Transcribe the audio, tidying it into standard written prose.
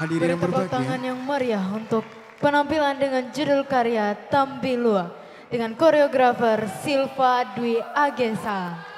Hadirin yang berbahagia. Beri tepuk tangan yang meriah untuk penampilan dengan judul karya Tambiluak dengan koreografer Silva Dwi Agesa.